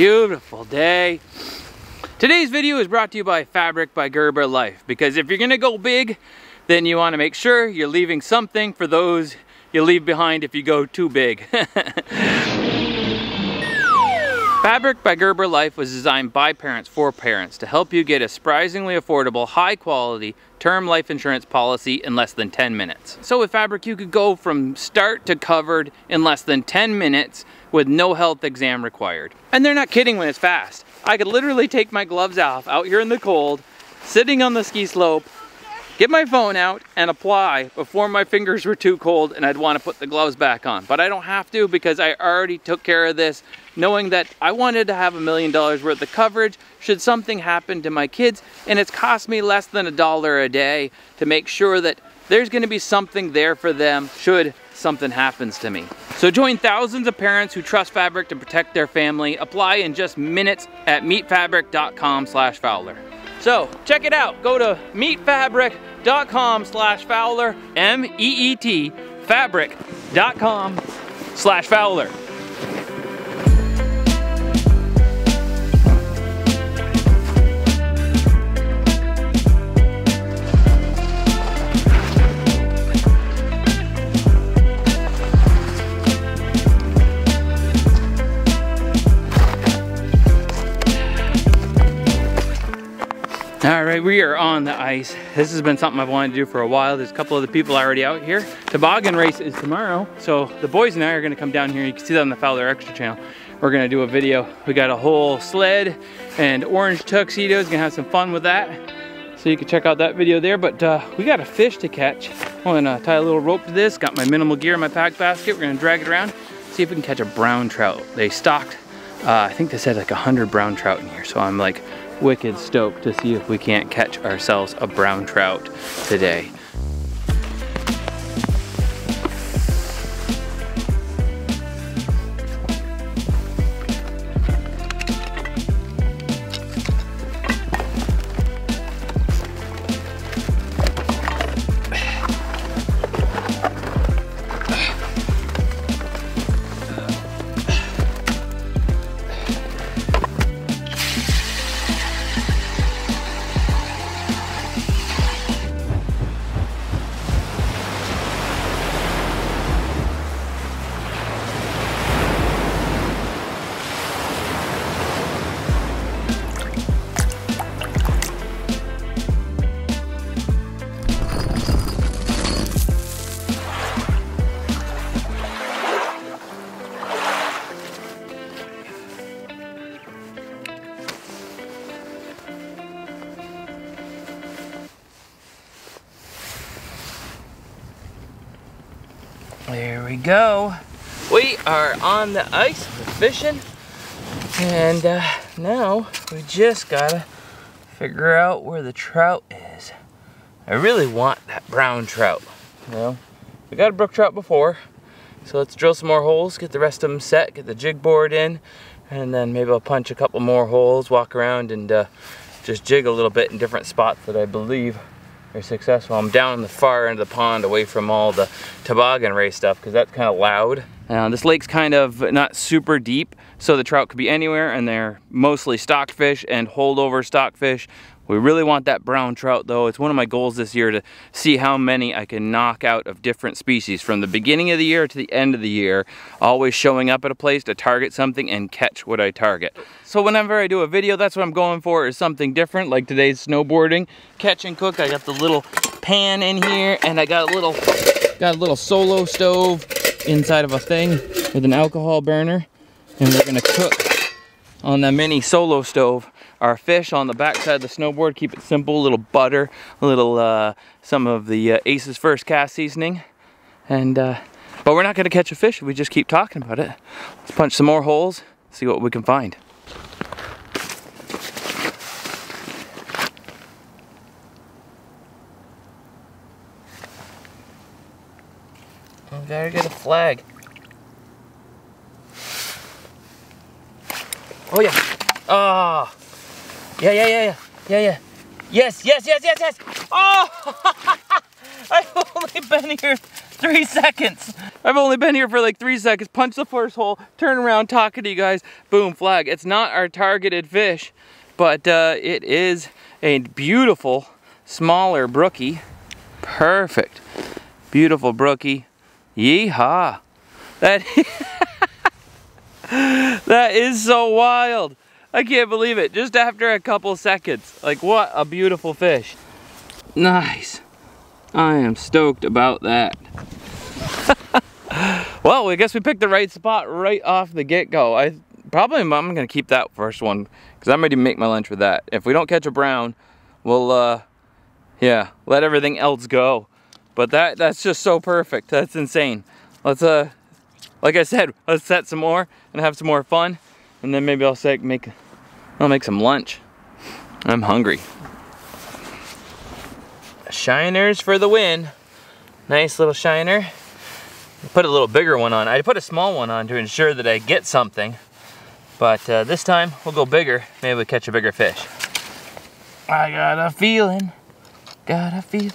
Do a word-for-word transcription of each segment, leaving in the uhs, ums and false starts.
Beautiful day. Today's video is brought to you by Fabric by Gerber Life, because if you're gonna go big, then you wanna make sure you're leaving something for those you leave behind if you go too big. Fabric by Gerber Life was designed by parents for parents to help you get a surprisingly affordable, high quality term life insurance policy in less than ten minutes. So with Fabric, you could go from start to covered in less than ten minutes with no health exam required. And they're not kidding when it's fast. I could literally take my gloves off out here in the cold, sitting on the ski slope, get my phone out and apply before my fingers were too cold and I'd want to put the gloves back on. But I don't have to, because I already took care of this, knowing that I wanted to have a million dollars worth of coverage should something happen to my kids, and it's cost me less than a dollar a day to make sure that there's going to be something there for them should something happens to me. So join thousands of parents who trust Fabric to protect their family. Apply in just minutes at meet fabric dot com slash Fowler. So check it out. Go to meet fabric dot com slash Fowler, M E E T, fabric dot com slash Fowler. All right, we are on the ice. This has been something I've wanted to do for a while. There's a couple of the people already out here. Toboggan race is tomorrow. So the boys and I are gonna come down here. You can see that on the Fowler Extra channel. We're gonna do a video. We got a whole sled and orange tuxedos. Gonna have some fun with that. So you can check out that video there, but uh, we got a fish to catch. I'm gonna tie a little rope to this. Got my minimal gear in my pack basket. We're gonna drag it around, see if we can catch a brown trout. They stocked, uh, I think they said like a hundred brown trout in here. So I'm like, wicked stoked to see if we can't catch ourselves a brown trout today. There we go. We are on the ice, we're fishing, and uh, now we just gotta figure out where the trout is. I really want that brown trout. You know, we got a brook trout before, so let's drill some more holes, get the rest of them set, get the jig board in, and then maybe I'll punch a couple more holes, walk around, and uh, just jig a little bit in different spots that I believe are successful. I'm down in the far end of the pond away from all the toboggan race stuff, because that's kind of loud. Uh, this lake's kind of not super deep, so the trout could be anywhere, and they're mostly stockfish and holdover stockfish. We really want that brown trout though. It's one of my goals this year to see how many I can knock out of different species from the beginning of the year to the end of the year, always showing up at a place to target something and catch what I target. So whenever I do a video, that's what I'm going for, is something different, like today's snowboarding, catch and cook. I got the little pan in here, and I got a little, got a little solo stove inside of a thing with an alcohol burner, and we're gonna cook on the mini solo stove our fish on the backside of the snowboard. Keep it simple, a little butter, a little uh, some of the uh, Aces First cast seasoning, and uh, but we're not gonna catch a fish if we just keep talking about it. Let's punch some more holes, see what we can find. I gotta get a flag. Oh yeah, ah. Oh. Yeah, yeah, yeah, yeah, yeah, yeah. Yes, yes, yes, yes, yes. Oh, I've only been here three seconds. I've only been here for like three seconds, punch the first hole, turn around, talking to you guys, boom, flag. It's not our targeted fish, but uh, it is a beautiful, smaller brookie. Perfect. Beautiful brookie. Yeehaw. That, that is so wild. I can't believe it. Just after a couple seconds. Like, what a beautiful fish. Nice. I am stoked about that. Well, I guess we picked the right spot right off the get-go. I probably I'm gonna keep that first one because I'm ready to make my lunch with that. If we don't catch a brown, we'll uh, yeah, let everything else go. But that that's just so perfect. That's insane. Let's uh, like I said, let's set some more and have some more fun, and then maybe I'll say make I'll make some lunch. I'm hungry. Shiners for the win. Nice little shiner. Put a little bigger one on. I put a small one on to ensure that I get something, but uh, this time we'll go bigger. Maybe we'll catch a bigger fish. I got a feeling, got a feeling,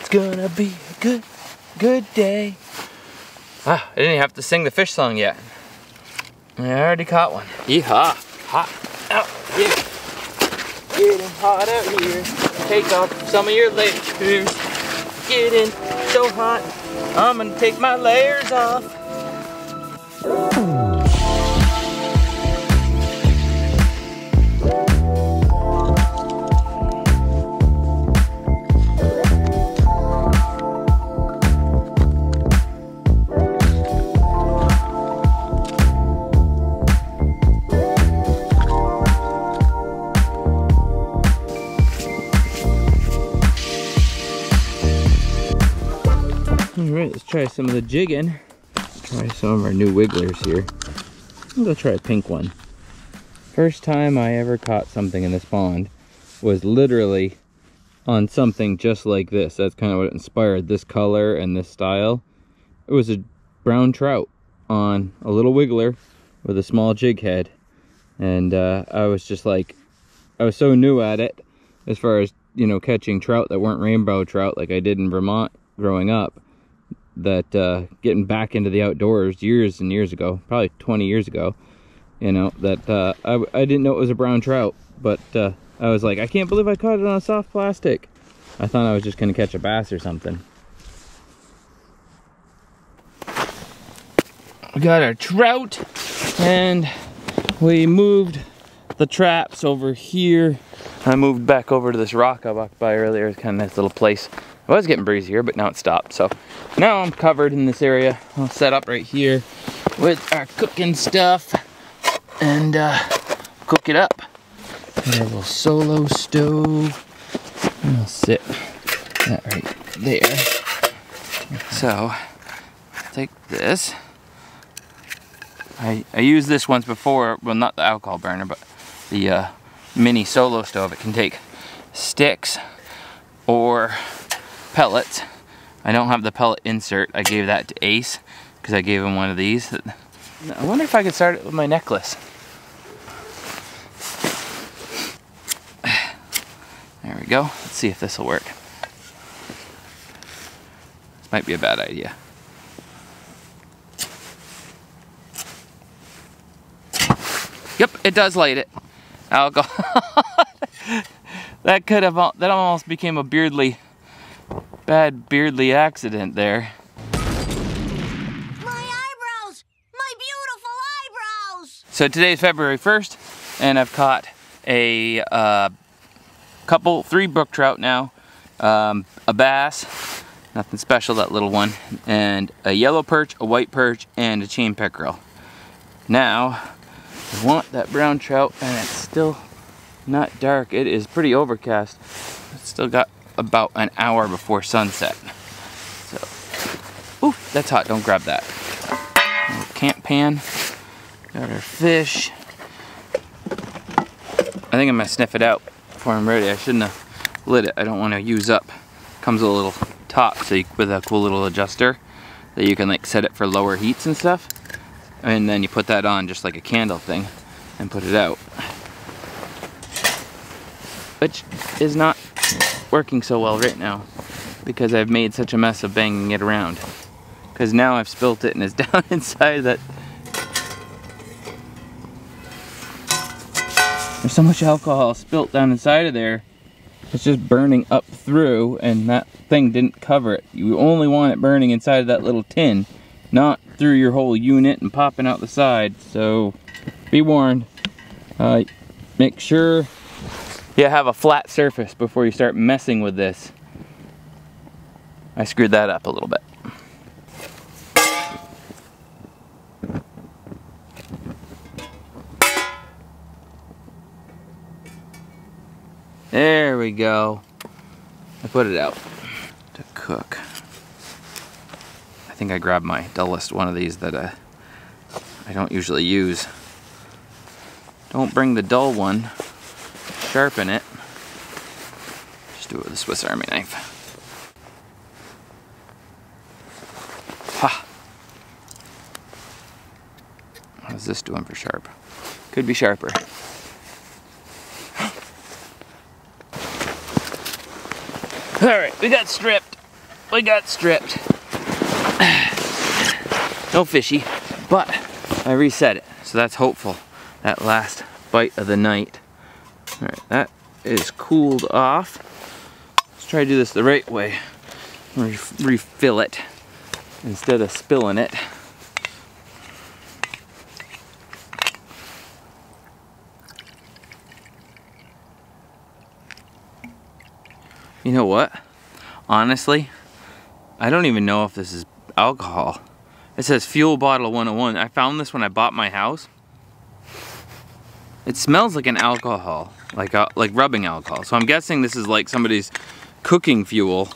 it's gonna be a good, good day. Ah, I didn't have to sing the fish song yet. I already caught one. Yeehaw! Hot out here, getting hot out here. Take off some of your layers. Getting so hot. I'm gonna take my layers off. Let's try some of the jigging. Try some of our new wigglers here. I'm gonna try a pink one. First time I ever caught something in this pond was literally on something just like this. That's kind of what inspired this color and this style. It was a brown trout on a little wiggler with a small jig head. And uh, I was just like, I was so new at it as far as, you know, catching trout that weren't rainbow trout like I did in Vermont growing up. That uh, getting back into the outdoors years and years ago, probably twenty years ago, you know, that uh, I, I didn't know it was a brown trout, but uh, I was like, I can't believe I caught it on a soft plastic. I thought I was just gonna catch a bass or something. We got our trout and we moved the traps over here. I moved back over to this rock I walked by earlier. It's kind of a nice little place. It was getting breezy here, but now it stopped. So now I'm covered in this area. I'll set up right here with our cooking stuff and uh, cook it up. Got a little solo stove. And I'll sit that right there. So take this. I, I used this once before. Well, not the alcohol burner, but the uh, mini solo stove. It can take sticks or pellets. I don't have the pellet insert. I gave that to Ace because I gave him one of these. I wonder if I could start it with my necklace. There we go. Let's see if this will work. This might be a bad idea. Yep, it does light it. Alcohol. That could have, that almost became a beardly Bad beardly accident there. My eyebrows! My beautiful eyebrows! So today's February first, and I've caught a uh, couple, three brook trout now, um, a bass, nothing special, that little one, and a yellow perch, a white perch, and a chain pickerel. Now, I want that brown trout, and it's still not dark. It is pretty overcast. It's still got about an hour before sunset. So, ooh, that's hot, don't grab that. Camp pan, got our fish. I think I'm gonna sniff it out before I'm ready. I shouldn't have lit it, I don't wanna use up. Comes with a little top so you, with a cool little adjuster that you can like set it for lower heats and stuff. And then you put that on just like a candle thing and put it out. Which is not working so well right now because I've made such a mess of banging it around. because now I've spilt it and it's down inside that. There's so much alcohol spilt down inside of there, it's just burning up through, and that thing didn't cover it. You only want it burning inside of that little tin, not through your whole unit and popping out the side. So be warned, uh, make sure you have a flat surface before you start messing with this. I screwed that up a little bit. There we go. I put it out to cook. I think I grabbed my dullest one of these that uh, I don't usually use. Don't bring the dull one. Sharpen it. Just do it with a Swiss Army knife. Ha! How's this doing for sharp? Could be sharper. All right, we got stripped. We got stripped. No fishy, but I reset it, so that's hopeful. That last bite of the night. All right, that is cooled off. Let's try to do this the right way. Re refill it instead of spilling it. You know what? Honestly, I don't even know if this is alcohol. It says Fuel Bottle one oh one. I found this when I bought my house. It smells like an alcohol, like uh, like rubbing alcohol. So I'm guessing this is like somebody's cooking fuel.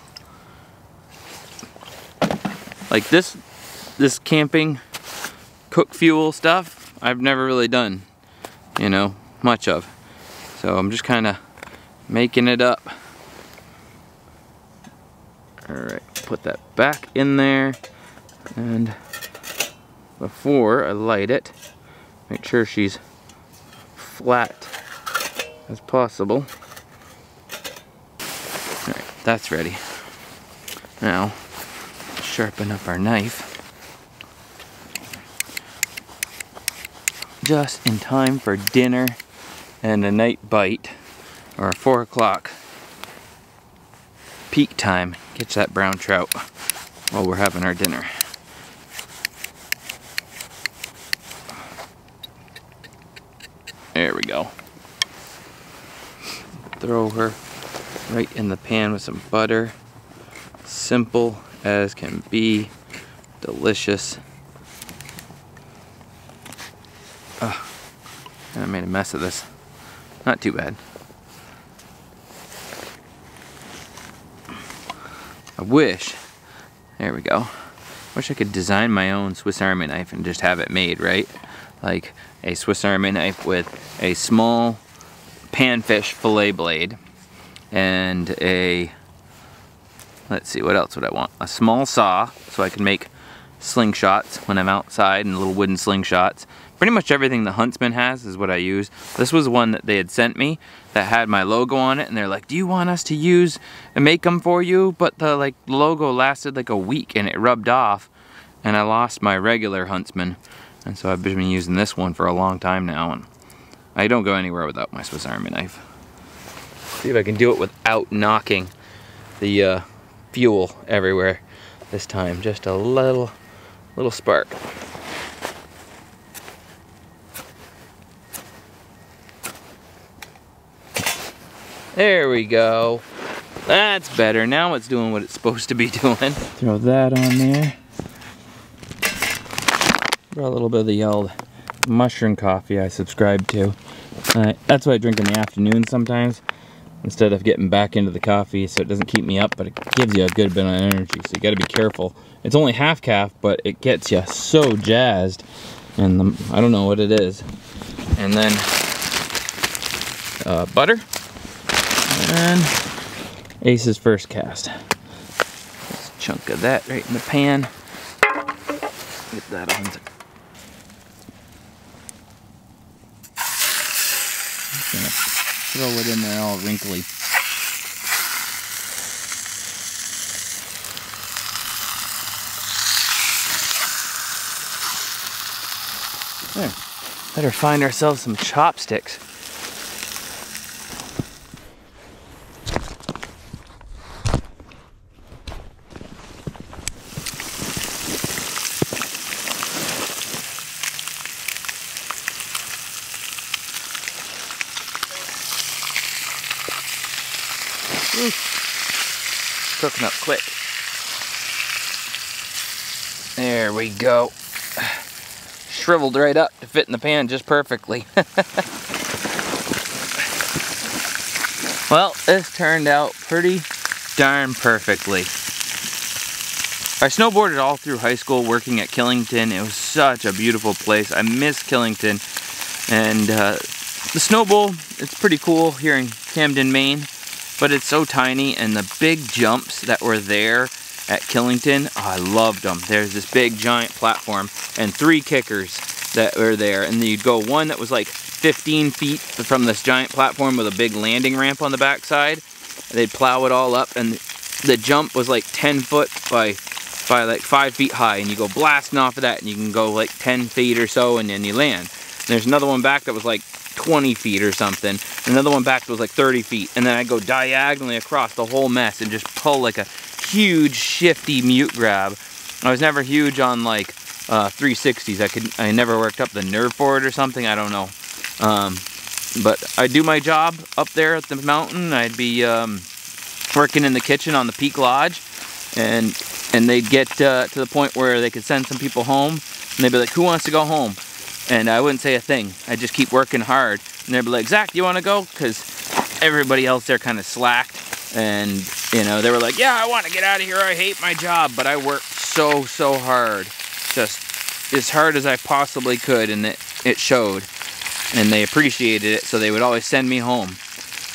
Like this, this camping cook fuel stuff, I've never really done, you know, much of. So I'm just kind of making it up. Alright, put that back in there, and before I light it, make sure she's flat as possible. Alright, that's ready. Now, sharpen up our knife. Just in time for dinner and a night bite, or four o'clock. Peak time, catch that brown trout while we're having our dinner. There we go. Throw her right in the pan with some butter. Simple as can be, delicious. Ugh, I made a mess of this. Not too bad. I wish, there we go, wish I could design my own Swiss Army knife and just have it made, right? Like a Swiss Army knife with a small panfish fillet blade and a, let's see, what else would I want? A small saw, so I can make slingshots when I'm outside, and little wooden slingshots. Pretty much everything the Huntsman has is what I use. This was one that they had sent me that had my logo on it, and they're like, do you want us to use and make them for you? But the like logo lasted like a week and it rubbed off, and I lost my regular Huntsman. And so I've been using this one for a long time now, and I don't go anywhere without my Swiss Army knife. See if I can do it without knocking the uh, fuel everywhere this time. Just a little, little spark. There we go. That's better. Now it's doing what it's supposed to be doing. Throw that on there. Brought a little bit of the old mushroom coffee I subscribe to. Uh, that's what I drink in the afternoon sometimes, instead of getting back into the coffee, so it doesn't keep me up, but it gives you a good bit of energy, so you gotta be careful. It's only half calf, but it gets you so jazzed, and the, I don't know what it is. And then uh, butter. And Aces First Cast. Just a chunk of that right in the pan. Get that on. Just gonna throw it in there all wrinkly. There. Better find ourselves some chopsticks. Cooking up quick. There we go. Shriveled right up to fit in the pan just perfectly. Well, this turned out pretty darn perfectly. I snowboarded all through high school working at Killington. It was such a beautiful place. I miss Killington. And uh, the snow bowl, it's pretty cool here in Camden, Maine. But it's so tiny, and the big jumps that were there at Killington, oh, I loved them. There's this big giant platform and three kickers that were there, and you'd go one that was like fifteen feet from this giant platform with a big landing ramp on the backside. They'd plow it all up, and the jump was like ten foot by, by like five feet high, and you go blasting off of that, and you can go like ten feet or so, and then you land. And there's another one back that was like twenty feet or something. Another one back that was like thirty feet, and then I'd go diagonally across the whole mess and just pull like a huge shifty mute grab. I was never huge on like uh, three sixties. I could, I never worked up the nerve for it or something. I don't know, um, but I do my job up there at the mountain. I'd be um, working in the kitchen on the Peak Lodge, and and they'd get uh, to the point where they could send some people home, and they'd be like, "Who wants to go home?" And I wouldn't say a thing. I'd just keep working hard. And they'd be like, "Zach, do you want to go?" Because everybody else there kind of slacked. And, you know, they were like, "Yeah, I want to get out of here. I hate my job." But I worked so, so hard. Just as hard as I possibly could. And it, it showed. And they appreciated it. So they would always send me home.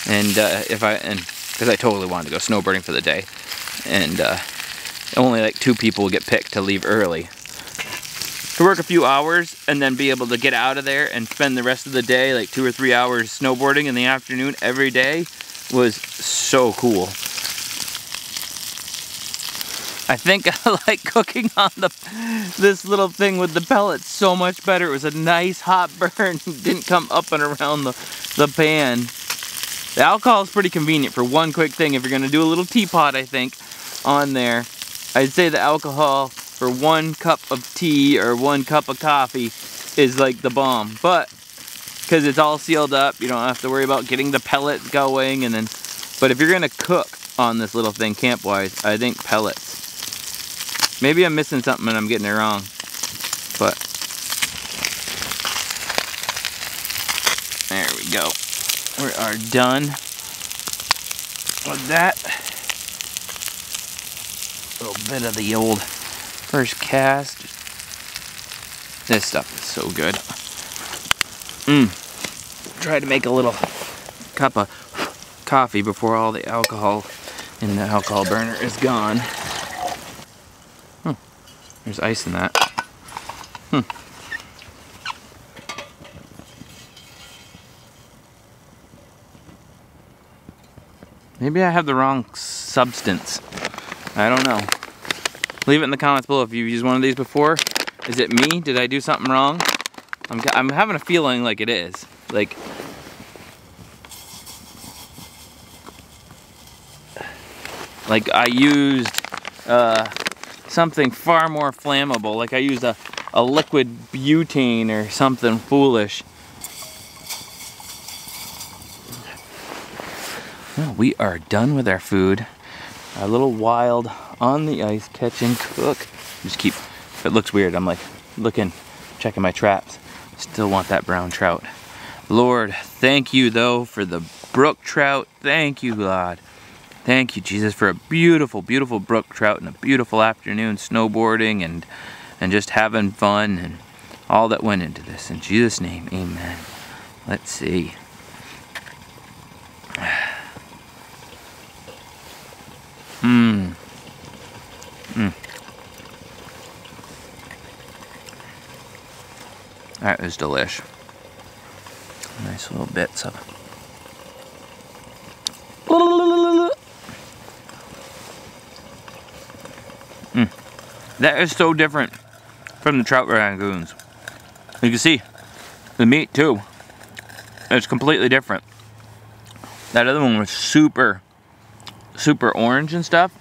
And uh, if I, and because I totally wanted to go snowboarding for the day. And uh, only like two people would get picked to leave early. To work a few hours and then be able to get out of there and spend the rest of the day, like two or three hours snowboarding in the afternoon every day, was so cool. I think I like cooking on the this little thing with the pellets so much better. It was a nice hot burn. It didn't come up and around the, the pan. The alcohol is pretty convenient for one quick thing. If you're gonna do a little teapot, I think, on there, I'd say the alcohol for one cup of tea or one cup of coffee is like the bomb. But because it's all sealed up, you don't have to worry about getting the pellet going. And then, but if you're gonna cook on this little thing camp-wise, I think pellets. Maybe I'm missing something and I'm getting it wrong, but there we go. We are done with that. A little bit of the old first cast. This stuff is so good. Mmm. Try to make a little cup of coffee before all the alcohol in the alcohol burner is gone. Hmm. There's ice in that. Hmm. Maybe I have the wrong substance. I don't know. Leave it in the comments below if you've used one of these before. Is it me? Did I do something wrong? I'm, I'm having a feeling like it is. Like, like I used uh, something far more flammable. Like I used a, a liquid butane or something foolish. Well, we are done with our food. A little wild on the ice, catch and cook. Just keep, if it looks weird, I'm like looking, checking my traps. Still want that brown trout. Lord, thank you though for the brook trout. Thank you, God. Thank you, Jesus, for a beautiful, beautiful brook trout and a beautiful afternoon snowboarding and, and just having fun and all that went into this. In Jesus' name, amen. Let's see. Mmm. Mmm. That was delish. Nice little bits of it. Mm. That is so different from the trout rangoons. You can see The meat too, it's completely different. That other one was super, super orange and stuff.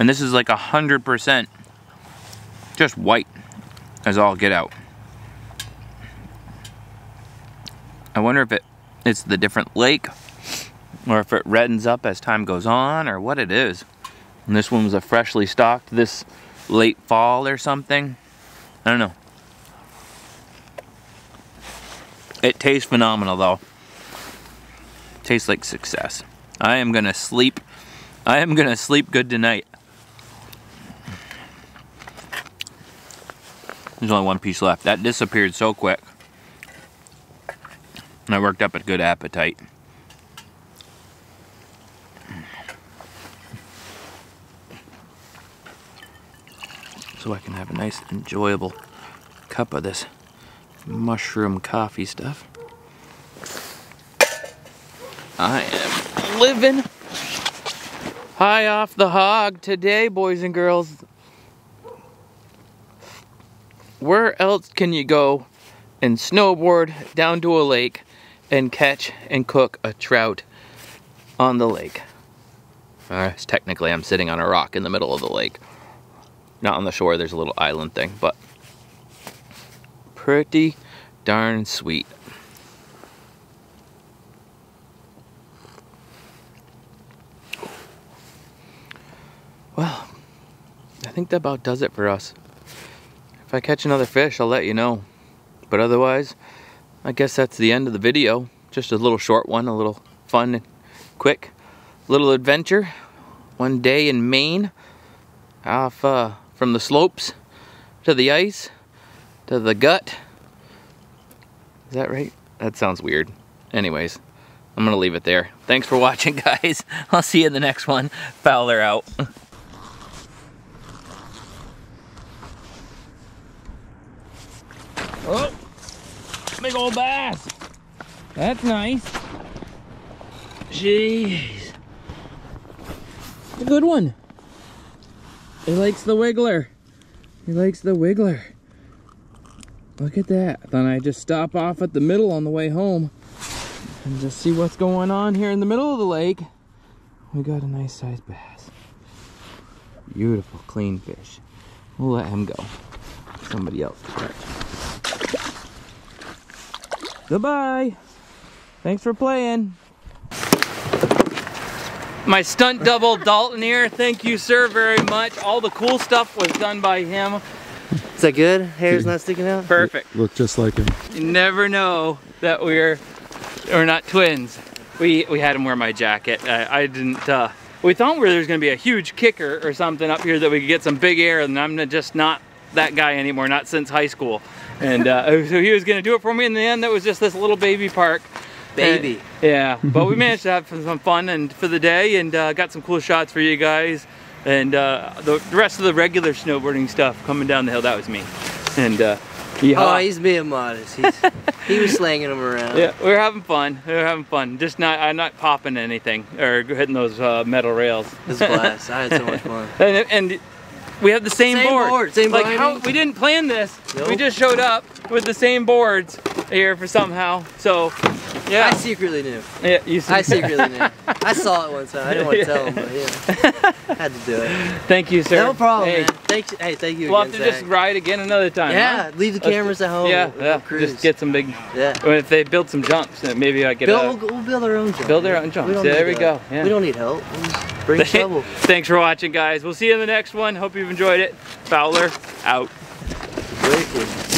And this is like a hundred percent just white as all get out. I wonder if it it's the different lake or if it reddens up as time goes on or what it is. And this one was a freshly stocked this late fall or something. I don't know. It tastes phenomenal though. Tastes like success. I am gonna sleep. I am gonna sleep good tonight. There's only one piece left. That disappeared so quick. And I worked up a good appetite. So I can have a nice, enjoyable cup of this mushroom coffee stuff. I am living high off the hog today, boys and girls. Where else can you go and snowboard down to a lake and catch and cook a trout on the lake? Uh, technically, I'm sitting on a rock in the middle of the lake. Not on the shore, there's a little island thing, but pretty darn sweet. Well, I think that about does it for us. If I catch another fish, I'll let you know. But otherwise, I guess that's the end of the video. Just a little short one, a little fun, quick little adventure. One day in Maine, off uh, from the slopes to the ice to the gut. Is that right? That sounds weird. Anyways, I'm gonna leave it there. Thanks for watching, guys. I'll see you in the next one. Fowler out. Oh, big old bass. That's nice. Jeez. A good one. He likes the wiggler. He likes the wiggler. Look at that. Then I just stop off at the middle on the way home and just see what's going on here in the middle of the lake. We got a nice sized bass. Beautiful, clean fish. We'll let him go. Somebody else to catch. Goodbye. Thanks for playing. My stunt double Dalton here. Thank you, sir, very much. All the cool stuff was done by him. Is that good? Hair's not sticking out? Perfect. Look just like him. You never know that we're we're not twins. We we had him wear my jacket. I, I didn't. Uh, we thought we there's going to be a huge kicker or something up here that we could get some big air, and I'm just not that guy anymore. Not since high school. And uh, so he was gonna do it for me. In the end, that was just this little baby park. Baby. And, yeah, but we managed to have some fun and for the day, and uh, got some cool shots for you guys. And uh, the rest of the regular snowboarding stuff coming down the hill, that was me. And uh, oh, he's being modest. He's, he was slanging them around. Yeah, we were having fun. We were having fun. Just not, I'm not popping anything or hitting those uh, metal rails. It was a blast. I had so much fun. and, and We have the same, same board. board same like how, we didn't plan this. Nope. We just showed up with the same boards here for somehow. So, yeah. I secretly knew. Yeah, you I secretly knew. I saw it one time. I didn't want to tell him, but yeah, I had to do it. Thank you, sir. No problem, hey. man. Thank you. Hey, thank you. We'll again, have to Zach. just ride again another time. Yeah, huh? Leave the cameras at home. Yeah, we'll, we'll yeah. just get some big. Yeah. I mean, if they build some jumps, then maybe I get. Build, a, we'll build our own jumps. Build yeah. our own jumps. We there we help. go. Yeah. We don't need help. We'll just bring trouble. Thanks for watching, guys. We'll see you in the next one. Hope you've enjoyed it. Fowler out. Great.